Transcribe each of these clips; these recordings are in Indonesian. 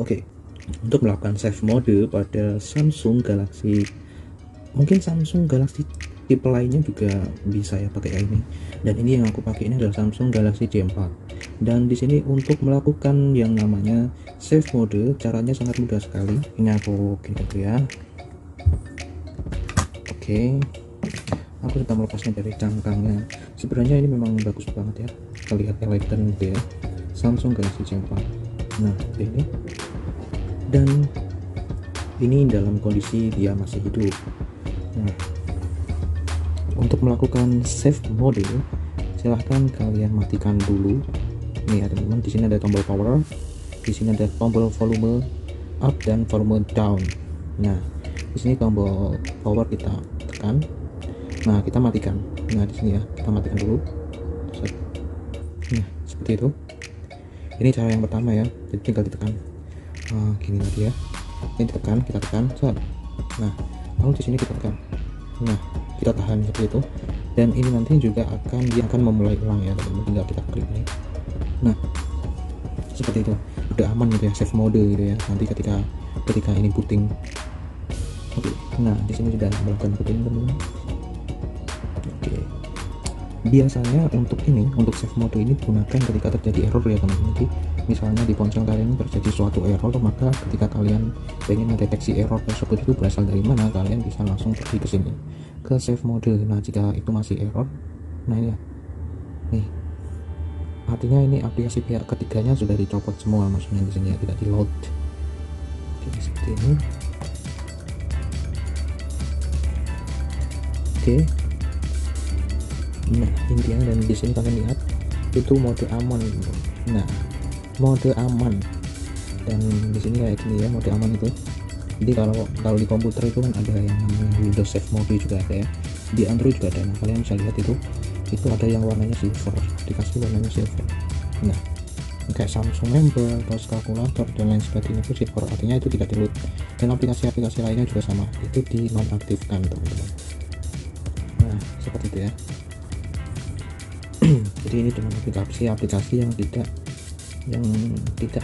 Oke, untuk melakukan save mode pada Samsung Galaxy, mungkin Samsung Galaxy tipe lainnya juga bisa ya pakai ini, dan ini yang aku pakai ini adalah Samsung Galaxy J4. Dan di sini untuk melakukan yang namanya save mode caranya sangat mudah sekali. Ini aku klik ya. Oke, aku sudah melepasnya dari cangkangnya. Sebenarnya ini memang bagus banget ya, terlihat elegan gitu ya, Samsung Galaxy J4. Nah ini, dan ini dalam kondisi dia masih hidup. Nah, untuk melakukan save mode silahkan kalian matikan dulu nih ya teman-teman. Di sini ada tombol power, di sini ada tombol volume up dan volume down. Nah di sini tombol power kita tekan, nah kita matikan. Nah di sini ya kita matikan dulu. Nah seperti itu. Ini cara yang pertama ya, jadi tinggal ditekan. Nah, gini lagi ya, ini ditekan, kita tekan, nah lalu di sini kita tekan, nah kita tahan seperti itu. Dan ini nanti juga akan memulai ulang ya teman-teman, tinggal kita klik ini. Nah seperti itu, udah aman gitu ya, save mode gitu ya, nanti ketika ini booting. Oke, nah di sini sudah melakukan booting teman-teman. Oke, biasanya untuk save mode ini digunakan ketika terjadi error ya teman-teman. Jadi misalnya di ponsel kalian terjadi suatu error, maka ketika kalian pengen mendeteksi error tersebut itu berasal dari mana, kalian bisa langsung pergi ke sini ke save mode. Nah jika itu masih error, nah ini ya, nih artinya ini aplikasi pihak ketiganya sudah dicopot semua, maksudnya di sini ya, tidak di load. Oke, seperti ini. Oke, nah intinya, dan di sini kalian lihat itu mode aman. Nah mode aman, dan di sini kayak gini ya mode aman itu. Jadi kalau di komputer itu kan ada yang namanya Windows Save Mode juga ada ya, di Android juga ada. Nah kalian bisa lihat itu ada yang warnanya silver, dikasih warnanya silver. Nah kayak Samsung member, terus kalkulator dan lain sebagainya itu silver, artinya itu tidak di-load. Dan aplikasi-aplikasi lainnya juga sama, itu di nonaktifkan teman-teman. Nah seperti itu ya. Jadi ini cuma aplikasi-aplikasi yang tidak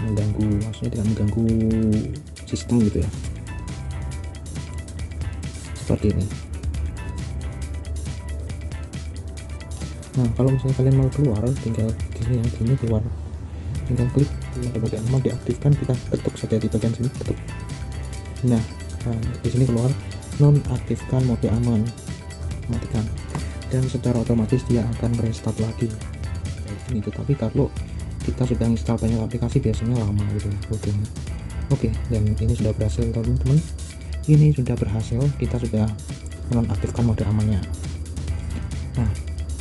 mengganggu, maksudnya tidak mengganggu sistem gitu ya, seperti ini. Nah kalau misalnya kalian mau keluar, tinggal di sini yang ini keluar, tinggal klik pada bagian mau diaktifkan, kita ketuk saja di bagian sini, ketuk. Nah di sini keluar nonaktifkan mode aman, matikan, dan secara otomatis dia akan restart lagi ini. Tetapi kalau kita sudah install banyak aplikasi biasanya lama gitu loadingnya. Oke, dan ini sudah berhasil teman-teman, ini sudah berhasil, kita sudah menonaktifkan mode amannya. Nah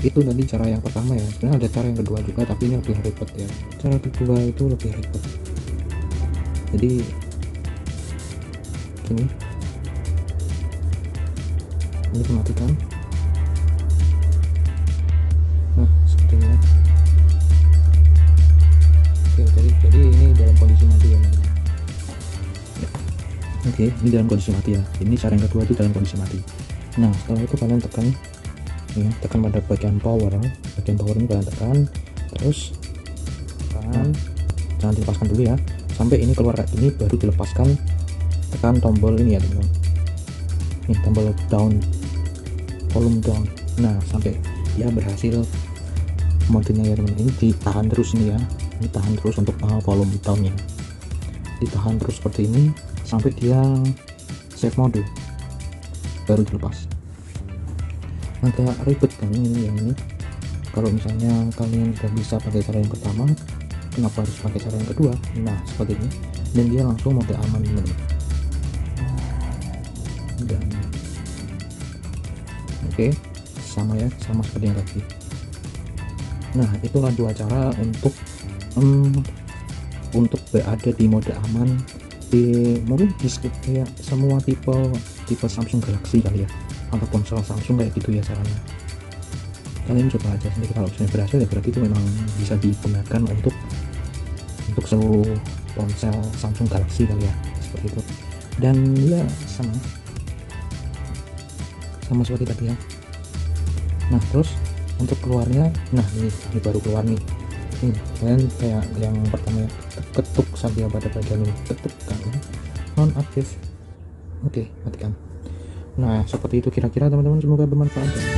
itu nanti cara yang pertama ya, sebenarnya ada cara yang kedua juga tapi ini lebih ribet ya, cara kedua itu lebih ribet. Jadi ini dimatikan. Nah seperti ini ya. Jadi ini dalam kondisi mati ya. Oke, ini dalam kondisi mati ya. Ini cara yang kedua itu dalam kondisi mati. Nah setelah itu kalian tekan ya, tekan pada bagian power, bagian power ini kalian tekan terus, jangan dilepaskan dulu ya, sampai ini keluar kayak ini baru dilepaskan. Tekan tombol ini ya teman-teman, ini tombol down, volume down. Nah sampai ya berhasil modenya ya teman-teman. Ini ditahan terus nih ya, ini tahan terus untuk volume downnya, ditahan terus seperti ini sampai dia save mode baru dilepas. Agak ribet kan ini yang ini. Kalau misalnya kalian tidak bisa pakai cara yang pertama, kenapa harus pakai cara yang kedua? Nah seperti ini, dan dia langsung mode aman ini. Dan oke, sama ya, sama seperti yang tadi. Nah itulah dua cara untuk berada di mode aman di mungkin ya, semua tipe Samsung Galaxy kali ya, atau ponsel Samsung kayak gitu ya caranya. Kalian coba aja sendiri, kalau misalnya berhasil ya berarti itu memang bisa digunakan untuk seluruh ponsel Samsung Galaxy kali ya, seperti itu. Dan ya sama seperti tadi ya. Nah terus untuk keluarnya, nah ini baru keluar nih. ini kalian kayak yang pertama ketuk sampai pada bagian ini, ketuk kan non aktif, oke matikan. Nah seperti itu kira-kira teman-teman, semoga bermanfaat.